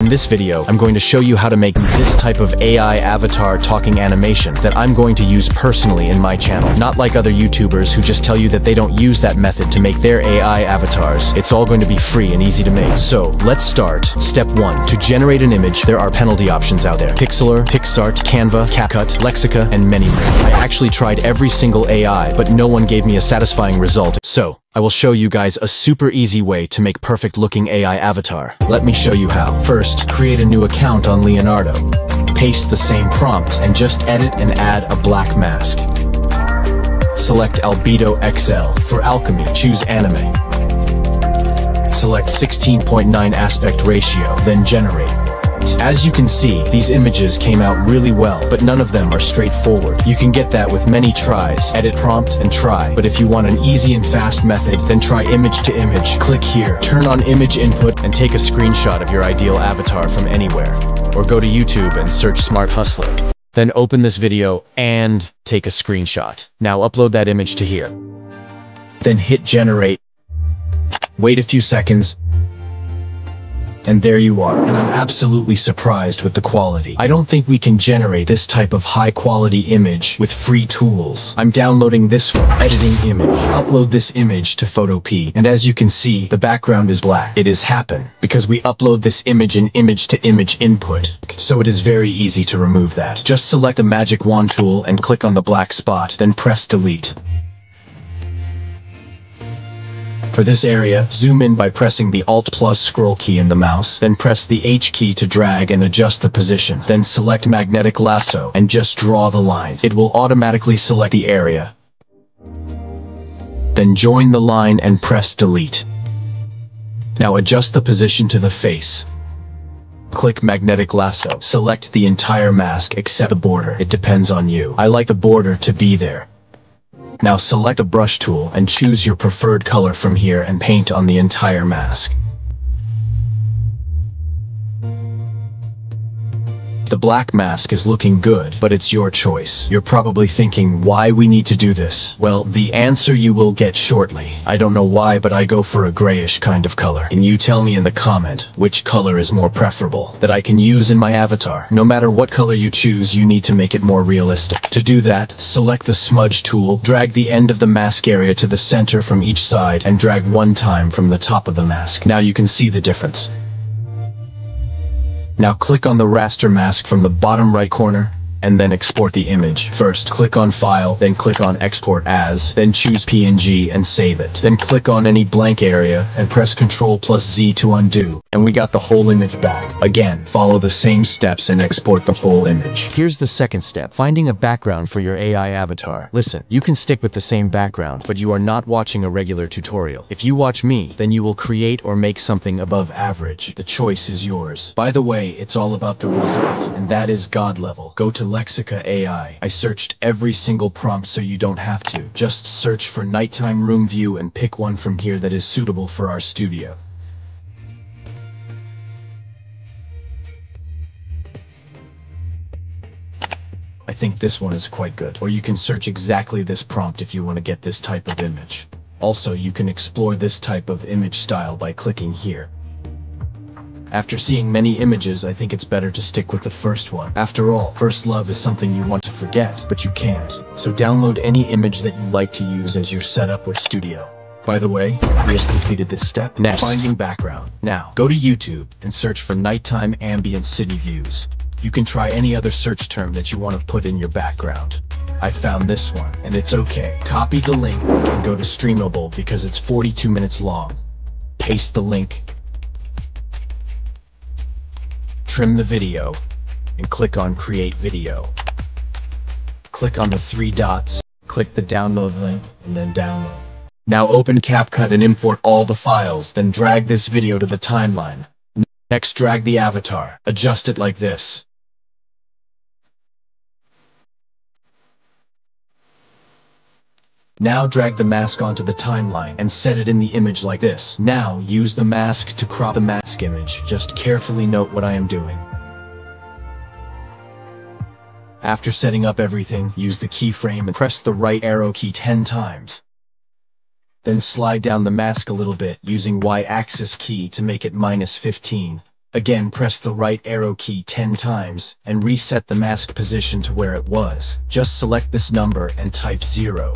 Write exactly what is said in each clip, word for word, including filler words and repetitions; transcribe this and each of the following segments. In this video, I'm going to show you how to make this type of A I avatar talking animation that I'm going to use personally in my channel. Not like other YouTubers who just tell you that they don't use that method to make their A I avatars. It's all going to be free and easy to make. So let's start. Step one. To generate an image, there are penalty options out there. Pixlr, Pixart, Canva, CapCut, Lexica, and many more. I actually tried every single A I, but no one gave me a satisfying result. So I will show you guys a super easy way to make perfect looking A I avatar. Let me show you how. First, create a new account on Leonardo. Paste the same prompt and just edit and add a black mask. Select Albedo X L. For Alchemy, choose Anime. Select sixteen point nine aspect ratio, then generate. As you can see, these images came out really well, but none of them are straightforward. You can get that with many tries, edit prompt and try. But if you want an easy and fast method, then try image to image. Click here, turn on image input, and take a screenshot of your ideal avatar from anywhere. Or go to YouTube and search Smart Hustler. Then open this video and take a screenshot. Now upload that image to here. Then hit generate. Wait a few seconds. And there you are, and I'm absolutely surprised with the quality. I don't think we can generate this type of high-quality image with free tools. I'm downloading this one, editing image, upload this image to Photopea, and as you can see, the background is black. It has happened because we upload this image in image-to-image input, so it is very easy to remove that. Just select the magic wand tool and click on the black spot, then press delete. For this area, zoom in by pressing the Alt plus scroll key in the mouse, then press the H key to drag and adjust the position. Then select magnetic lasso and just draw the line. It will automatically select the area. Then join the line and press delete. Now adjust the position to the face. Click magnetic lasso. Select the entire mask except the border. It depends on you. I like the border to be there. Now select a brush tool and choose your preferred color from here and paint on the entire mask. The black mask is looking good, but it's your choice. You're probably thinking why we need to do this. Well, the answer you will get shortly. I don't know why, but I go for a grayish kind of color. Can you tell me in the comment which color is more preferable that I can use in my avatar? No matter what color you choose, you need to make it more realistic. To do that, select the smudge tool, drag the end of the mask area to the center from each side, and drag one time from the top of the mask. Now you can see the difference. Now click on the raster mask from the bottom right corner, and then export the image. First, click on File, then click on Export As, then choose P N G and save it. Then click on any blank area, and press Ctrl plus Z to undo. And we got the whole image back. Again, follow the same steps and export the whole image. Here's the second step, finding a background for your A I avatar. Listen, you can stick with the same background, but you are not watching a regular tutorial. If you watch me, then you will create or make something above average. The choice is yours. By the way, it's all about the result, and that is God level. Go to Lexica A I. I searched every single prompt so you don't have to. Just search for nighttime room view and pick one from here that is suitable for our studio. I think this one is quite good. Or you can search exactly this prompt if you want to get this type of image. Also, you can explore this type of image style by clicking here. After seeing many images, I think it's better to stick with the first one. After all, first love is something you want to forget, but you can't. So download any image that you like to use as your setup or studio. By the way, we have completed this step. Next, finding background. Now, go to YouTube and search for nighttime ambient city views. You can try any other search term that you want to put in your background. I found this one, and it's okay. Copy the link and go to Streamable because it's forty-two minutes long. Paste the link. Trim the video, and click on Create Video. Click on the three dots, click the download link, and then download. Now open CapCut and import all the files, then drag this video to the timeline. Next, drag the avatar, adjust it like this. Now drag the mask onto the timeline and set it in the image like this. Now use the mask to crop the mask image. Just carefully note what I am doing. After setting up everything, use the keyframe and press the right arrow key ten times. Then slide down the mask a little bit using Y axis key to make it minus fifteen. Again, press the right arrow key ten times and reset the mask position to where it was. Just select this number and type zero.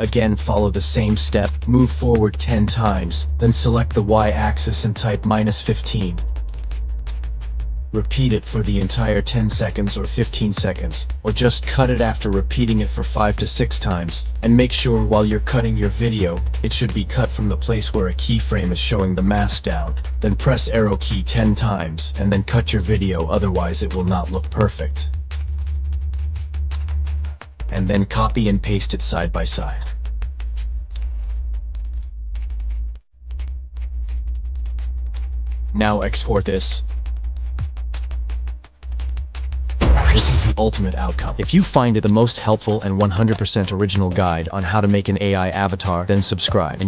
Again, follow the same step, move forward ten times, then select the y-axis and type minus fifteen. Repeat it for the entire ten seconds or fifteen seconds, or just cut it after repeating it for five to six times, and make sure while you're cutting your video, it should be cut from the place where a keyframe is showing the mask down, then press arrow key ten times, and then cut your video, otherwise it will not look perfect. And then copy and paste it side by side. Now export this. This is the ultimate outcome. If you find it the most helpful and one hundred percent original guide on how to make an A I avatar, then subscribe.